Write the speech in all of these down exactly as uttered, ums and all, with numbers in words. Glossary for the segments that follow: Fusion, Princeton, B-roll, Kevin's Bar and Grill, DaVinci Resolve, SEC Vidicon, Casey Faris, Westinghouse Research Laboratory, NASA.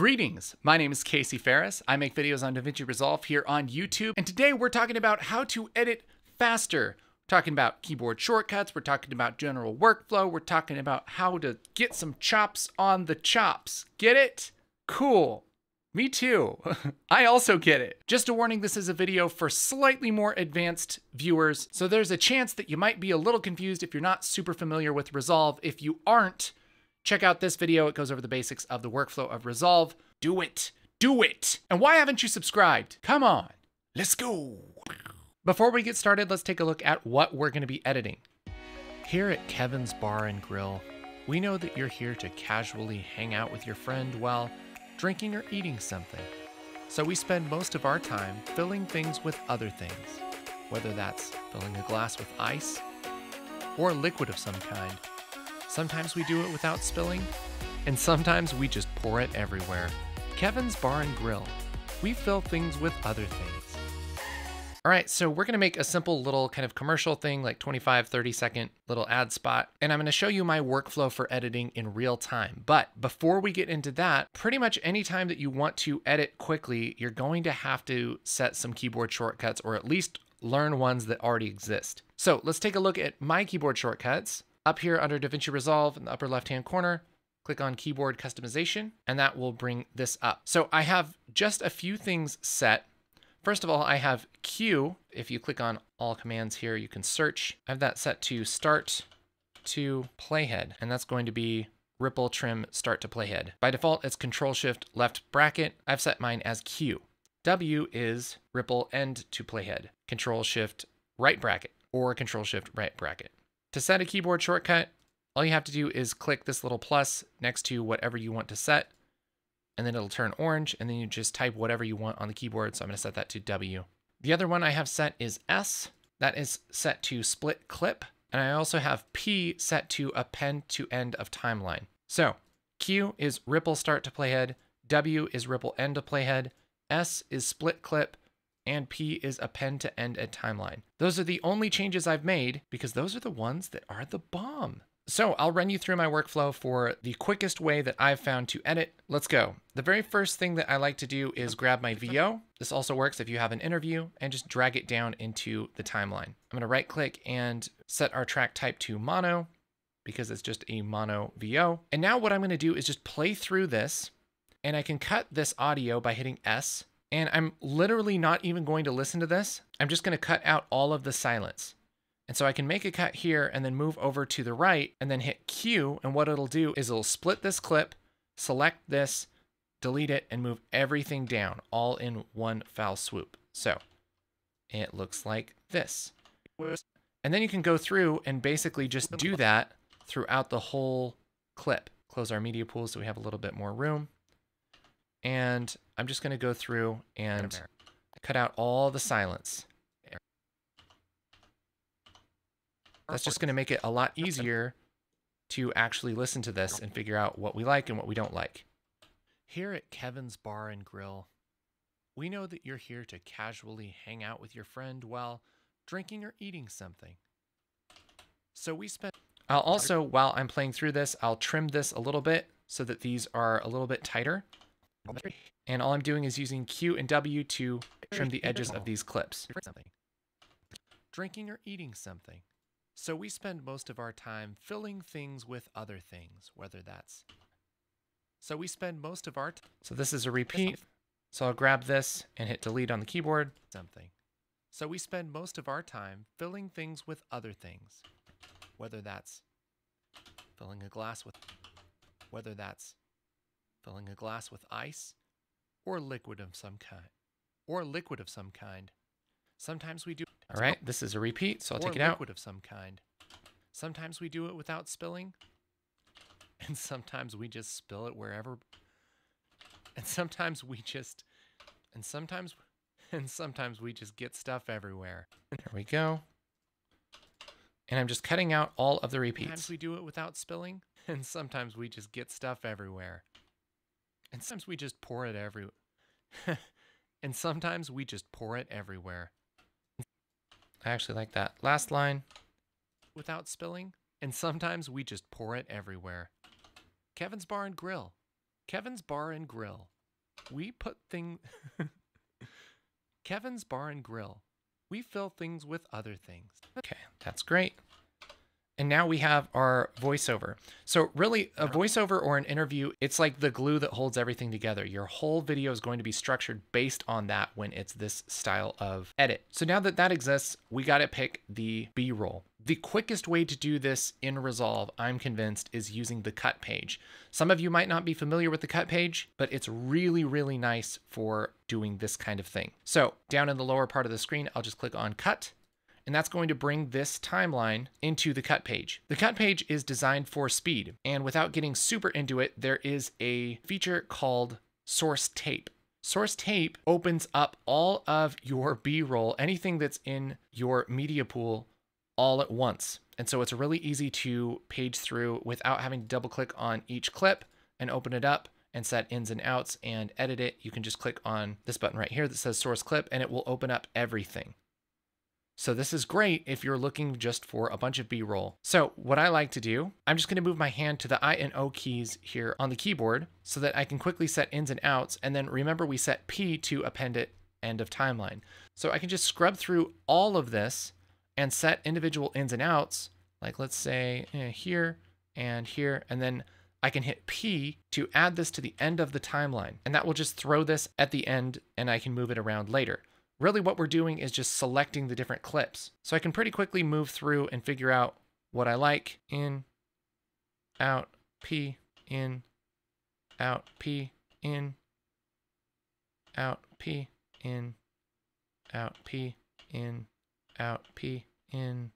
Greetings, my name is Casey Faris. I make videos on DaVinci Resolve here on YouTube, and today we're talking about how to edit faster. We're talking about keyboard shortcuts, we're talking about general workflow, we're talking about how to get some chops on the chops. Get it? Cool. Me too. I also get it. Just a warning, this is a video for slightly more advanced viewers, so there's a chance that you might be a little confused if you're not super familiar with Resolve. If you aren't, check out this video. It goes over the basics of the workflow of Resolve. Do it, do it. And why haven't you subscribed? Come on, let's go. Before we get started, let's take a look at what we're gonna be editing. Here at Kevin's Bar and Grill, we know that you're here to casually hang out with your friend while drinking or eating something. So we spend most of our time filling things with other things, whether that's filling a glass with ice or a liquid of some kind. Sometimes we do it without spilling, and sometimes we just pour it everywhere. Kevin's Bar and Grill. We fill things with other things. All right, so we're gonna make a simple little kind of commercial thing, like twenty-five, thirty second little ad spot. And I'm gonna show you my workflow for editing in real time. But before we get into that, pretty much any time that you want to edit quickly, you're going to have to set some keyboard shortcuts, or at least learn ones that already exist. So let's take a look at my keyboard shortcuts. Up here under DaVinci Resolve in the upper left-hand corner, click on Keyboard Customization, and that will bring this up. So I have just a few things set. First of all, I have Q. If you click on all commands here, you can search. I have that set to Start to Playhead, and that's going to be Ripple Trim Start to Playhead. By default, it's Control-Shift left bracket. I've set mine as Q. W is Ripple End to Playhead, Control-Shift right bracket, or Control-Shift right bracket. To set a keyboard shortcut, all you have to do is click this little plus next to whatever you want to set, and then it'll turn orange, and then you just type whatever you want on the keyboard, so I'm gonna set that to W. The other one I have set is S. That is set to split clip, and I also have P set to append to end of timeline. So Q is ripple start to playhead, W is ripple end to playhead, S is split clip, and P is append to end at timeline. Those are the only changes I've made because those are the ones that are the bomb. So I'll run you through my workflow for the quickest way that I've found to edit. Let's go. The very first thing that I like to do is grab my V O. This also works if you have an interview, and just drag it down into the timeline. I'm gonna right click and set our track type to mono because it's just a mono V O. And now what I'm gonna do is just play through this, and I can cut this audio by hitting S. And I'm literally not even going to listen to this. I'm just gonna cut out all of the silence. And so I can make a cut here and then move over to the right and then hit Q, and what it'll do is it'll split this clip, select this, delete it, and move everything down all in one foul swoop. So it looks like this. And then you can go through and basically just do that throughout the whole clip. Close our media pool so we have a little bit more room. And I'm just gonna go through and cut out all the silence. That's just gonna make it a lot easier to actually listen to this and figure out what we like and what we don't like. Here at Kevin's Bar and Grill, we know that you're here to casually hang out with your friend while drinking or eating something. So we spent... I'll also, while I'm playing through this, I'll trim this a little bit so that these are a little bit tighter. And all I'm doing is using Q and W to trim the edges of these clips. Drinking or eating something. So we spend most of our time filling things with other things, whether that's... So we spend most of our... So this is a repeat. So I'll grab this and hit delete on the keyboard. Something. So we spend most of our time filling things with other things, whether that's filling a glass with... Whether that's... filling a glass with ice, or liquid of some kind, or liquid of some kind. Sometimes we do. All right, this is a repeat, so I'll take it out. Or liquid of some kind. Sometimes we do it without spilling, and sometimes we just spill it wherever. And sometimes we just, and sometimes, and sometimes we just get stuff everywhere. There we go. And I'm just cutting out all of the repeats. Sometimes we do it without spilling, and sometimes we just get stuff everywhere. And sometimes we just pour it every, and sometimes we just pour it everywhere. I actually like that last line. Without spilling, and sometimes we just pour it everywhere. Kevin's Bar and Grill. Kevin's Bar and Grill. We put thing... Kevin's Bar and Grill. We fill things with other things. Okay, that's great. And now we have our voiceover. So really, a voiceover or an interview, it's like the glue that holds everything together. Your whole video is going to be structured based on that when it's this style of edit. So now that that exists, we got to pick the B-roll. The quickest way to do this in Resolve, I'm convinced, is using the cut page. Some of you might not be familiar with the cut page, but it's really, really nice for doing this kind of thing. So down in the lower part of the screen, I'll just click on Cut, and that's going to bring this timeline into the cut page. The cut page is designed for speed, and without getting super into it, there is a feature called source tape. Source tape opens up all of your B-roll, anything that's in your media pool, all at once. And so it's really easy to page through without having to double click on each clip and open it up and set ins and outs and edit it. You can just click on this button right here that says source clip, and it will open up everything. So this is great if you're looking just for a bunch of B-roll. So what I like to do, I'm just gonna move my hand to the I and O keys here on the keyboard so that I can quickly set ins and outs. And then remember, we set P to append it end of timeline. So I can just scrub through all of this and set individual ins and outs, like let's say here and here, and then I can hit P to add this to the end of the timeline. And that will just throw this at the end and I can move it around later. Really what we're doing is just selecting the different clips. So I can pretty quickly move through and figure out what I like. In, out, P, in, out, P, in, out, P, in, out, P, in, out, P, in,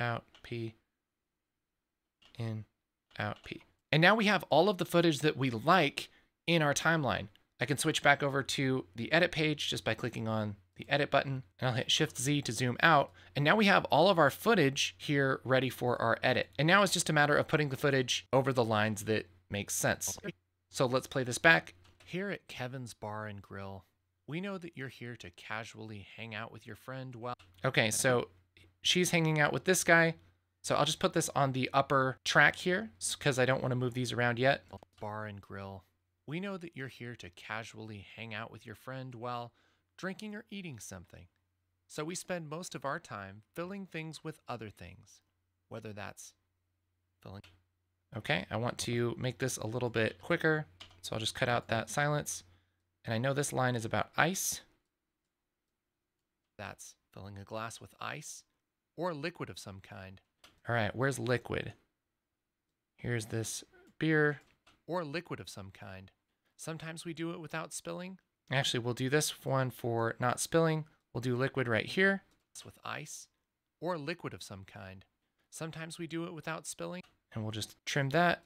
out, P, in, out, P. And now we have all of the footage that we like in our timeline. I can switch back over to the edit page just by clicking on the edit button, and I'll hit Shift Z to zoom out. And now we have all of our footage here ready for our edit. And now it's just a matter of putting the footage over the lines that make sense. So let's play this back. Here at Kevin's Bar and Grill, we know that you're here to casually hang out with your friend while... Okay, so she's hanging out with this guy. So I'll just put this on the upper track here because I don't want to move these around yet. Bar and Grill. We know that you're here to casually hang out with your friend while drinking or eating something. So we spend most of our time filling things with other things, whether that's filling. Okay, I want to make this a little bit quicker, so I'll just cut out that silence. And I know this line is about ice. That's filling a glass with ice or liquid of some kind. All right, where's liquid? Here's this beer or liquid of some kind. Sometimes we do it without spilling. Actually, we'll do this one for not spilling. We'll do liquid right here. It's with ice or liquid of some kind. Sometimes we do it without spilling. And we'll just trim that.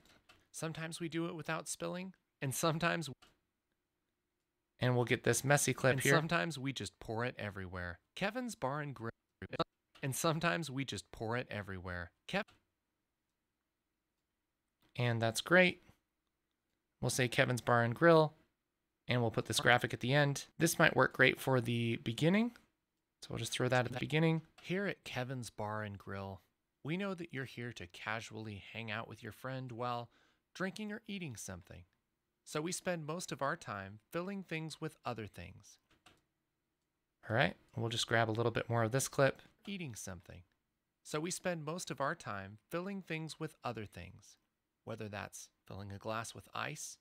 Sometimes we do it without spilling. And sometimes... And we'll get this messy clip and here. Sometimes we just pour it everywhere. Kevin's Bar and Grill. And sometimes we just pour it everywhere. Kev... And that's great. We'll say Kevin's Bar and Grill, and we'll put this graphic at the end. This might work great for the beginning, so we'll just throw that at the beginning. Here at Kevin's Bar and Grill, we know that you're here to casually hang out with your friend while drinking or eating something. So we spend most of our time filling things with other things. All right, we'll just grab a little bit more of this clip. Eating something. So we spend most of our time filling things with other things, whether that's filling a glass with ice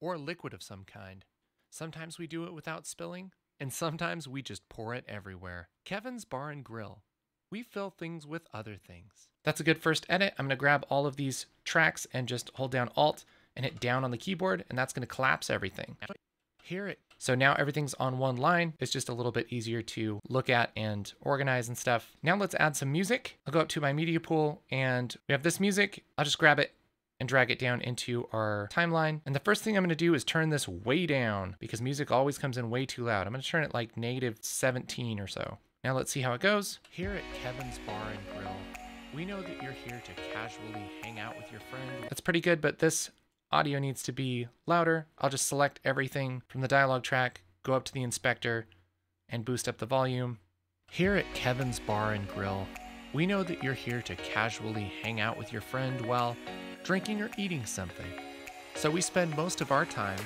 or liquid of some kind. Sometimes we do it without spilling, and sometimes we just pour it everywhere. Kevin's Bar and Grill. We fill things with other things. That's a good first edit. I'm gonna grab all of these tracks and just hold down Alt and hit down on the keyboard, and that's gonna collapse everything. Hear it. So now everything's on one line. It's just a little bit easier to look at and organize and stuff. Now let's add some music. I'll go up to my media pool, and we have this music. I'll just grab it and drag it down into our timeline. And the first thing I'm gonna do is turn this way down because music always comes in way too loud. I'm gonna turn it like negative seventeen or so. Now let's see how it goes. Here at Kevin's Bar and Grill, we know that you're here to casually hang out with your friend. That's pretty good, but this audio needs to be louder. I'll just select everything from the dialogue track, go up to the inspector, and boost up the volume. Here at Kevin's Bar and Grill, we know that you're here to casually hang out with your friend while drinking or eating something. So we spend most of our time.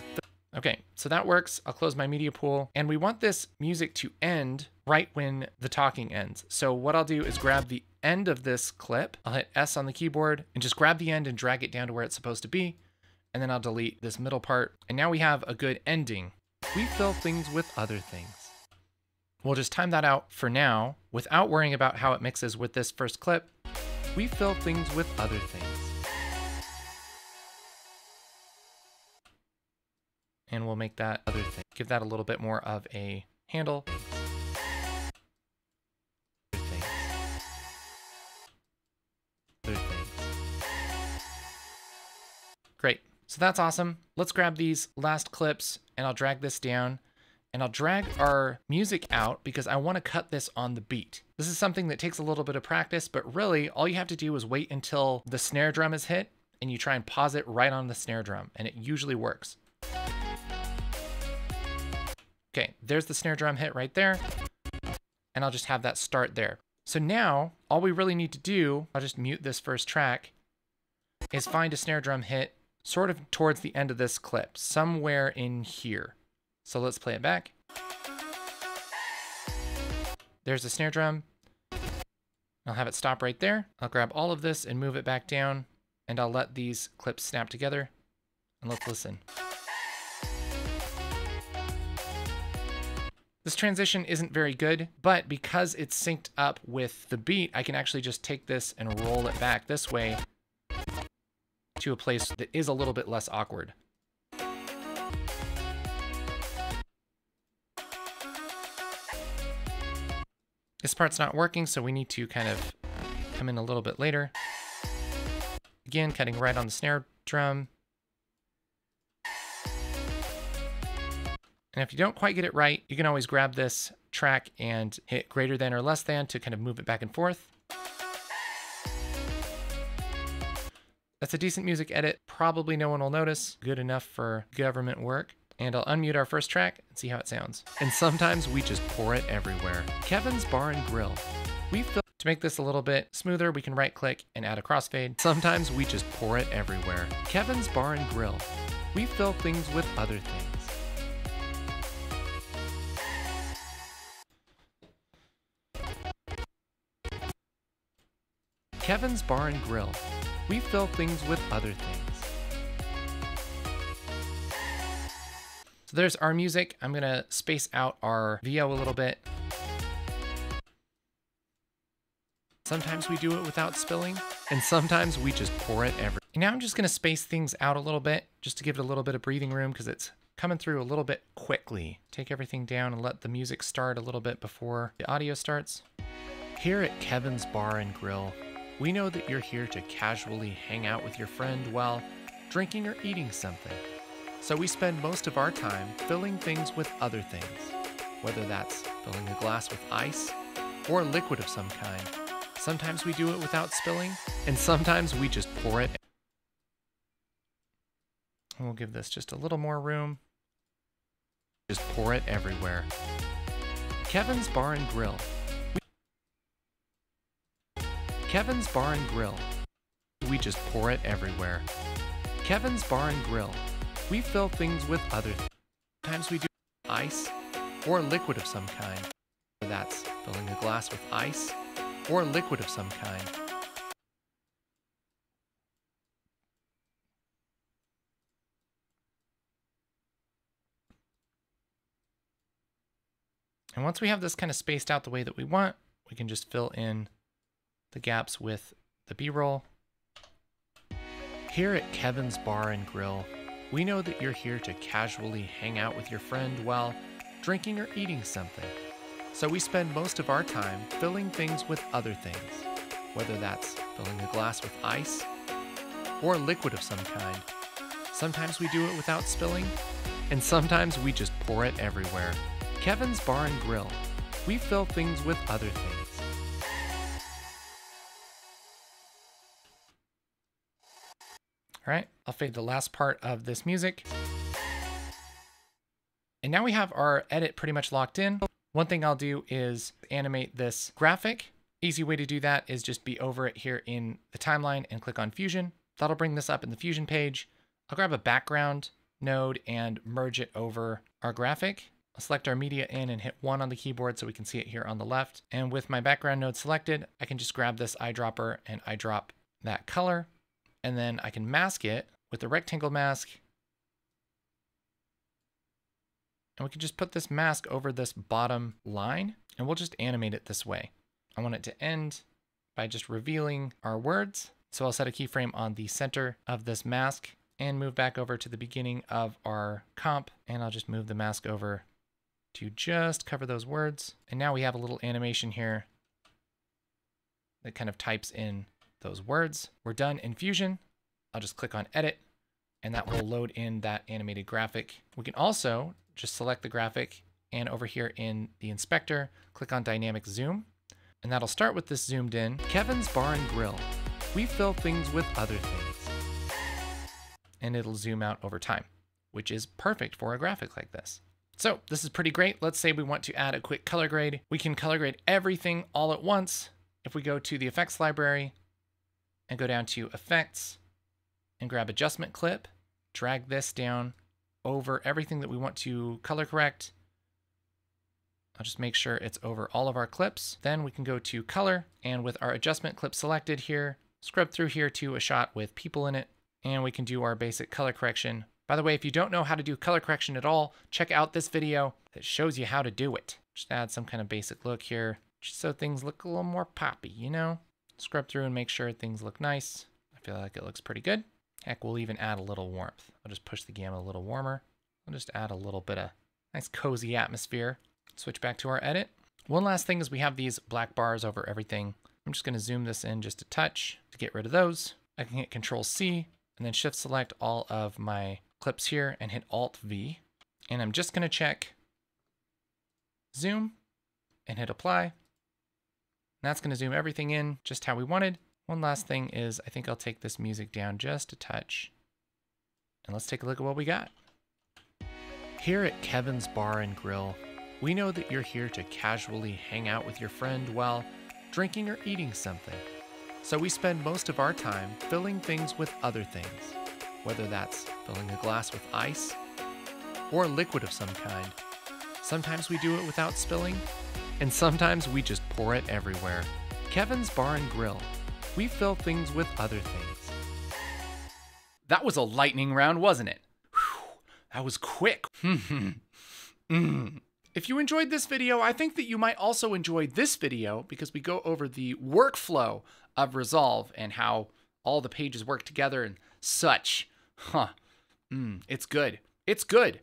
Okay, so that works. I'll close my media pool. And we want this music to end right when the talking ends. So what I'll do is grab the end of this clip. I'll hit S on the keyboard and just grab the end and drag it down to where it's supposed to be. And then I'll delete this middle part. And now we have a good ending. We fill things with other things. We'll just time that out for now without worrying about how it mixes with this first clip. We fill things with other things. And we'll make that other thing. Give that a little bit more of a handle. Other things. Other things. Great. So that's awesome. Let's grab these last clips and I'll drag this down and I'll drag our music out because I want to cut this on the beat. This is something that takes a little bit of practice, but really all you have to do is wait until the snare drum is hit and you try and pause it right on the snare drum and it usually works. Okay, there's the snare drum hit right there and I'll just have that start there. So now all we really need to do, I'll just mute this first track, is find a snare drum hit sort of towards the end of this clip, somewhere in here. So let's play it back. There's the snare drum. I'll have it stop right there. I'll grab all of this and move it back down and I'll let these clips snap together and let's listen. This transition isn't very good, but because it's synced up with the beat, I can actually just take this and roll it back this way to a place that is a little bit less awkward. This part's not working, so we need to kind of come in a little bit later. Again, cutting right on the snare drum. And if you don't quite get it right, you can always grab this track and hit greater than or less than to kind of move it back and forth. That's a decent music edit. Probably no one will notice. Good enough for government work. And I'll unmute our first track and see how it sounds. And sometimes we just pour it everywhere. Kevin's Bar and Grill. We fill to make this a little bit smoother, we can right click and add a crossfade. Sometimes we just pour it everywhere. Kevin's Bar and Grill. We fill things with other things. Kevin's Bar and Grill. We fill things with other things. So there's our music. I'm gonna space out our V O a little bit. Sometimes we do it without spilling, and sometimes we just pour it everywhere. Now I'm just gonna space things out a little bit just to give it a little bit of breathing room because it's coming through a little bit quickly. Take everything down and let the music start a little bit before the audio starts. Here at Kevin's Bar and Grill, we know that you're here to casually hang out with your friend while drinking or eating something. So we spend most of our time filling things with other things, whether that's filling a glass with ice or a liquid of some kind. Sometimes we do it without spilling, and sometimes we just pour it. And we'll give this just a little more room. Just pour it everywhere. Kevin's Bar and Grill. Kevin's Bar and Grill. We just pour it everywhere. Kevin's Bar and Grill. We fill things with other things. Sometimes we do ice or a liquid of some kind. That's filling a glass with ice or a liquid of some kind. And once we have this kind of spaced out the way that we want, we can just fill in the gaps with the B-roll. Here at Kevin's Bar and Grill, we know that you're here to casually hang out with your friend while drinking or eating something. So we spend most of our time filling things with other things, whether that's filling a glass with ice or a liquid of some kind. Sometimes we do it without spilling, and sometimes we just pour it everywhere. Kevin's Bar and Grill, we fill things with other things. All right, I'll fade the last part of this music. And now we have our edit pretty much locked in. One thing I'll do is animate this graphic. Easy way to do that is just be over it here in the timeline and click on Fusion. That'll bring this up in the Fusion page. I'll grab a background node and merge it over our graphic. I'll select our media in and hit one on the keyboard so we can see it here on the left. And with my background node selected, I can just grab this eyedropper and eyedrop that color. And then I can mask it with the rectangle mask. And we can just put this mask over this bottom line, and we'll just animate it this way. I want it to end by just revealing our words. So I'll set a keyframe on the center of this mask and move back over to the beginning of our comp. And I'll just move the mask over to just cover those words. And now we have a little animation here that kind of types in those words. We're done in Fusion. I'll just click on edit, and that will load in that animated graphic. We can also just select the graphic and over here in the inspector, click on dynamic zoom. And that'll start with this zoomed in Kevin's Bar and Grill. We fill things with other things. And it'll zoom out over time, which is perfect for a graphic like this. So this is pretty great. Let's say we want to add a quick color grade. We can color grade everything all at once. If we go to the effects library and go down to effects and grab adjustment clip, drag this down over everything that we want to color correct. I'll just make sure it's over all of our clips. Then we can go to color, and with our adjustment clip selected here, scrub through here to a shot with people in it, and we can do our basic color correction. By the way, if you don't know how to do color correction at all, check out this video that shows you how to do it. Just add some kind of basic look here, just so things look a little more poppy, you know? Scrub through and make sure things look nice. I feel like it looks pretty good. Heck, we'll even add a little warmth. I'll just push the gamma a little warmer. I'll just add a little bit of nice cozy atmosphere. Switch back to our edit. One last thing is we have these black bars over everything. I'm just gonna zoom this in just a touch to get rid of those. I can hit Control C and then Shift Select all of my clips here and hit Alt V. And I'm just gonna check zoom and hit apply. That's gonna zoom everything in just how we wanted. One last thing is I think I'll take this music down just a touch. And let's take a look at what we got. Here at Kevin's Bar and Grill, we know that you're here to casually hang out with your friend while drinking or eating something. So we spend most of our time filling things with other things, whether that's filling a glass with ice or a liquid of some kind. Sometimes we do it without spilling, and sometimes we just pour it everywhere. Kevin's Bar and Grill. We fill things with other things. That was a lightning round, wasn't it? Whew, that was quick. mm. If you enjoyed this video, I think that you might also enjoy this video because we go over the workflow of Resolve and how all the pages work together and such. Huh. Mm, it's good. It's good.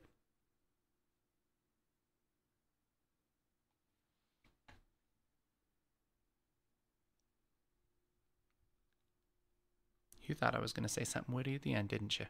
You thought I was going to say something witty at the end, didn't you?